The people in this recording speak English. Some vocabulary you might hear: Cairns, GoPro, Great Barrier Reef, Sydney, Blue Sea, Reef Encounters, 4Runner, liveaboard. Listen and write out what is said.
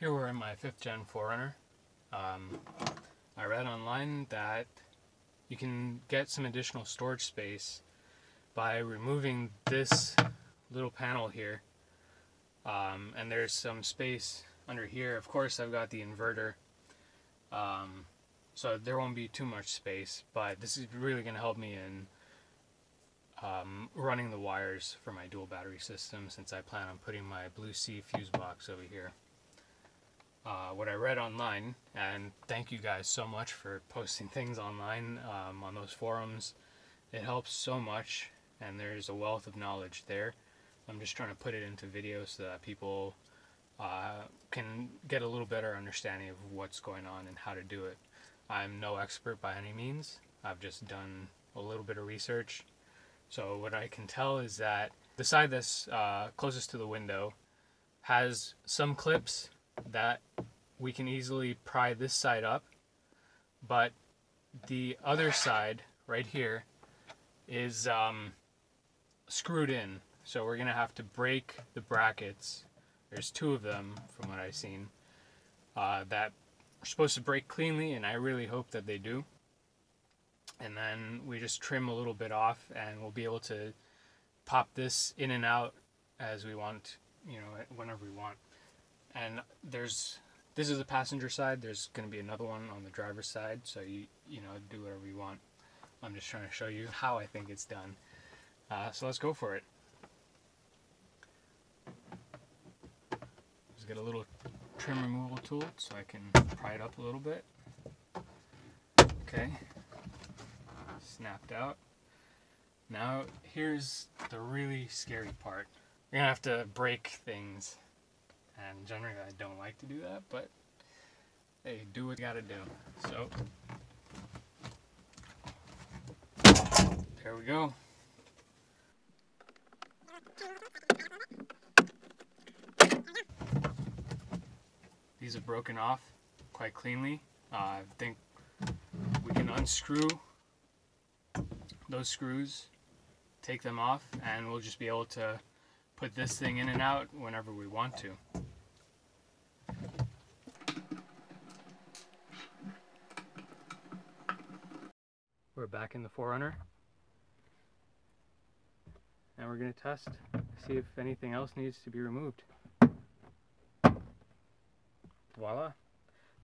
Here we're in my 5th gen 4Runner. I read online that you can get some additional storage space by removing this little panel here. And there's some space under here. Of course, I've got the inverter, so there won't be too much space, but this is really going to help me in running the wires for my dual battery system, since I plan on putting my Blue Sea fuse box over here. What I read online, and thank you guys so much for posting things online on those forums. It helps so much, and there's a wealth of knowledge there. I'm just trying to put it into video so that people can get a little better understanding of what's going on and how to do it. I'm no expert by any means. I've just done a little bit of research. So what I can tell is that the side that's closest to the window has some clips that we can easily pry this side up, but the other side right here is screwed in. So we're gonna have to break the brackets. There's two of them from what I've seen that are supposed to break cleanly, and I really hope that they do. And then we just trim a little bit off, and we'll be able to pop this in and out as we want, you know, whenever we want. And this is the passenger side. There's going to be another one on the driver's side, so you know, do whatever you want. I'm just trying to show you how I think it's done. So let's go for it. Just get a little trim removal tool so I can pry it up a little bit. Okay. Snapped out. Now here's the really scary part. We're gonna have to break things, and generally I don't like to do that, but hey, do what you gotta do. So there we go. These are broken off quite cleanly. I think we can unscrew those screws, take them off, and we'll just be able to put this thing in and out whenever we want to. We're back in the 4Runner, and we're going to test, see if anything else needs to be removed. Voila!